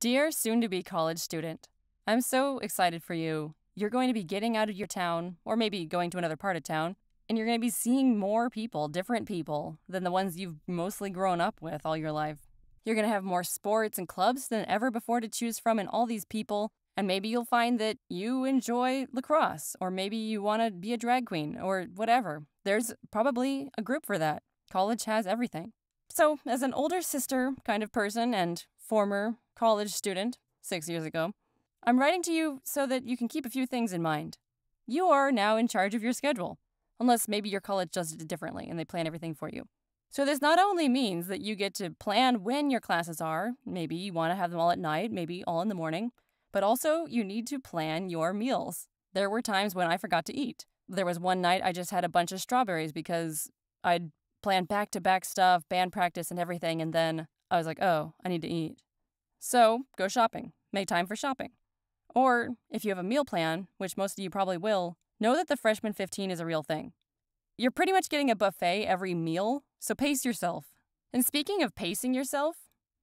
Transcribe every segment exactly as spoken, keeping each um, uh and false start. Dear soon-to-be college student, I'm so excited for you. You're going to be getting out of your town, or maybe going to another part of town, and you're going to be seeing more people, different people, than the ones you've mostly grown up with all your life. You're going to have more sports and clubs than ever before to choose from in all these people, and maybe you'll find that you enjoy lacrosse, or maybe you want to be a drag queen, or whatever. There's probably a group for that. College has everything. So, as an older sister kind of person and former college student six years ago, I'm writing to you so that you can keep a few things in mind. You are now in charge of your schedule, unless maybe your college does it differently and they plan everything for you. So this not only means that you get to plan when your classes are, maybe you want to have them all at night, maybe all in the morning, but also you need to plan your meals. There were times when I forgot to eat. There was one night I just had a bunch of strawberries because I'd planned back-to-back stuff, band practice and everything, and then I was like, oh, I need to eat. So go shopping. Make time for shopping. Or if you have a meal plan, which most of you probably will, know that the freshman fifteen is a real thing. You're pretty much getting a buffet every meal, so pace yourself. And speaking of pacing yourself,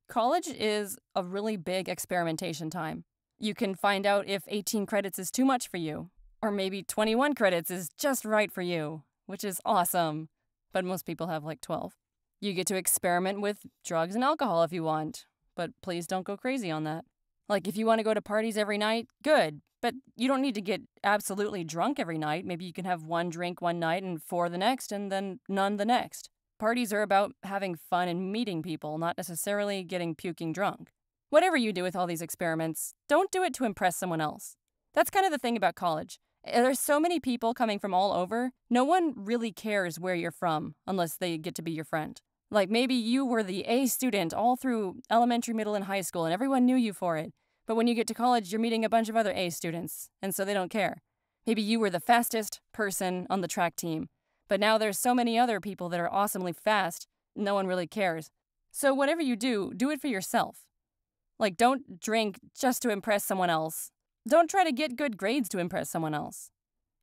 college is a really big experimentation time. You can find out if eighteen credits is too much for you, or maybe twenty-one credits is just right for you, which is awesome, but most people have like twelve. You get to experiment with drugs and alcohol if you want, but please don't go crazy on that. Like if you want to go to parties every night, good. But you don't need to get absolutely drunk every night. Maybe you can have one drink one night and four the next and then none the next. Parties are about having fun and meeting people, not necessarily getting puking drunk. Whatever you do with all these experiments, don't do it to impress someone else. That's kind of the thing about college. There's so many people coming from all over. No one really cares where you're from unless they get to be your friend. Like maybe you were the A student all through elementary, middle, and high school and everyone knew you for it. But when you get to college, you're meeting a bunch of other A students, and so they don't care. Maybe you were the fastest person on the track team, but now there's so many other people that are awesomely fast, no one really cares. So whatever you do, do it for yourself. Like, don't drink just to impress someone else. Don't try to get good grades to impress someone else.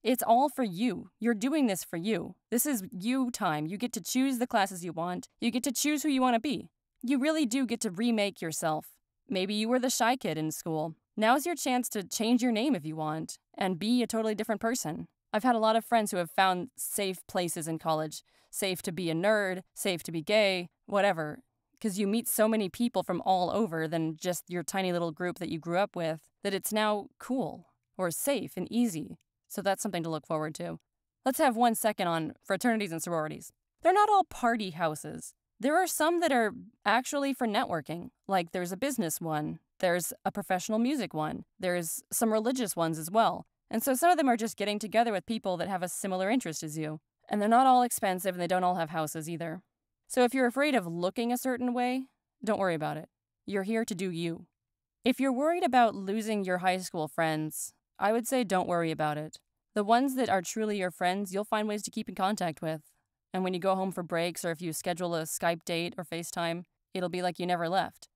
It's all for you. You're doing this for you. This is you time. You get to choose the classes you want. You get to choose who you want to be. You really do get to remake yourself. Maybe you were the shy kid in school. Now's your chance to change your name if you want and be a totally different person. I've had a lot of friends who have found safe places in college, safe to be a nerd, safe to be gay, whatever, because you meet so many people from all over than just your tiny little group that you grew up with that it's now cool or safe and easy. So that's something to look forward to. Let's have one second on fraternities and sororities. They're not all party houses. There are some that are actually for networking, like there's a business one, there's a professional music one, there's some religious ones as well. And so some of them are just getting together with people that have a similar interest as you. And they're not all expensive and they don't all have houses either. So if you're afraid of looking a certain way, don't worry about it. You're here to do you. If you're worried about losing your high school friends, I would say don't worry about it. The ones that are truly your friends, you'll find ways to keep in contact with. And when you go home for breaks or if you schedule a Skype date or FaceTime, it'll be like you never left.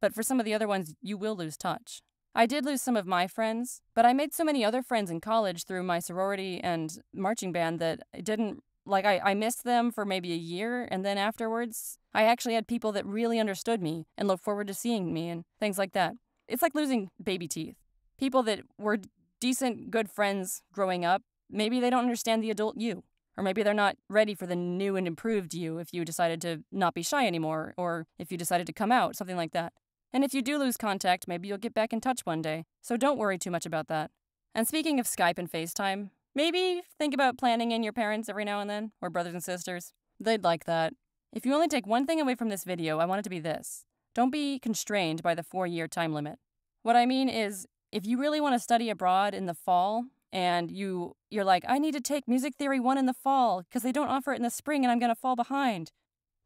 But for some of the other ones, you will lose touch. I did lose some of my friends, but I made so many other friends in college through my sorority and marching band that I didn't, like I, I missed them for maybe a year and then afterwards, I actually had people that really understood me and looked forward to seeing me and things like that. It's like losing baby teeth. People that were decent, good friends growing up, maybe they don't understand the adult you. Or maybe they're not ready for the new and improved you if you decided to not be shy anymore, or if you decided to come out, something like that. And if you do lose contact, maybe you'll get back in touch one day, so don't worry too much about that. And speaking of Skype and FaceTime, maybe think about planning in your parents every now and then, or brothers and sisters. They'd like that. If you only take one thing away from this video, I want it to be this. Don't be constrained by the four-year time limit. What I mean is, if you really want to study abroad in the fall, and you, you're like, I need to take music theory one in the fall because they don't offer it in the spring and I'm going to fall behind.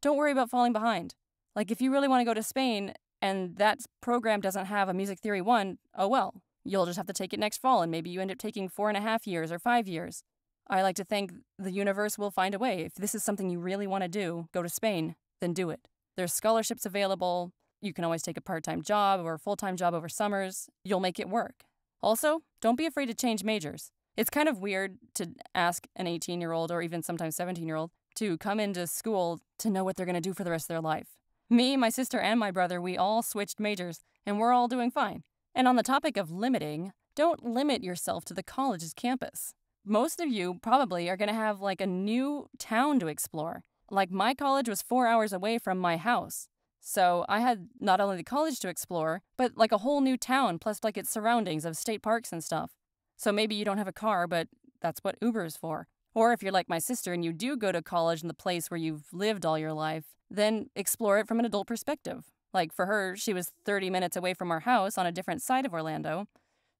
Don't worry about falling behind. Like if you really want to go to Spain and that program doesn't have a music theory one, oh well, you'll just have to take it next fall and maybe you end up taking four and a half years or five years. I like to think the universe will find a way. If this is something you really want to do, go to Spain, then do it. There's scholarships available. You can always take a part-time job or a full-time job over summers. You'll make it work. Also, don't be afraid to change majors. It's kind of weird to ask an eighteen-year-old or even sometimes seventeen-year-old to come into school to know what they're going to do for the rest of their life. Me, my sister, and my brother, we all switched majors, and we're all doing fine. And on the topic of limiting, don't limit yourself to the college's campus. Most of you probably are going to have like a new town to explore. Like my college was four hours away from my house. So I had not only the college to explore, but like a whole new town, plus like its surroundings of state parks and stuff. So maybe you don't have a car, but that's what Uber is for. Or if you're like my sister and you do go to college in the place where you've lived all your life, then explore it from an adult perspective. Like for her, she was thirty minutes away from our house on a different side of Orlando.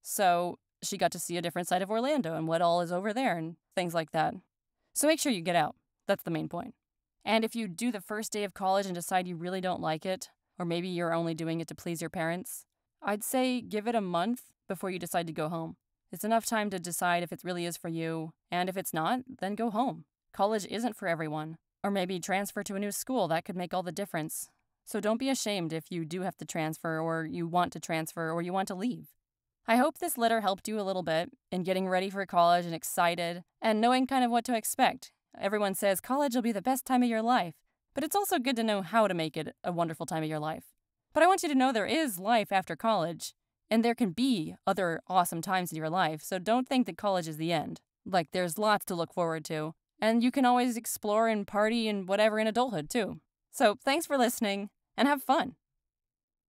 So she got to see a different side of Orlando and what all is over there and things like that. So make sure you get out. That's the main point. And if you do the first day of college and decide you really don't like it, or maybe you're only doing it to please your parents, I'd say give it a month before you decide to go home. It's enough time to decide if it really is for you, and if it's not, then go home. College isn't for everyone. Or maybe transfer to a new school. That could make all the difference. So don't be ashamed if you do have to transfer, or you want to transfer, or you want to leave. I hope this letter helped you a little bit in getting ready for college and excited and knowing kind of what to expect. Everyone says college will be the best time of your life, but it's also good to know how to make it a wonderful time of your life. But I want you to know there is life after college, and there can be other awesome times in your life, so don't think that college is the end. Like, there's lots to look forward to, and you can always explore and party and whatever in adulthood, too. So thanks for listening, and have fun!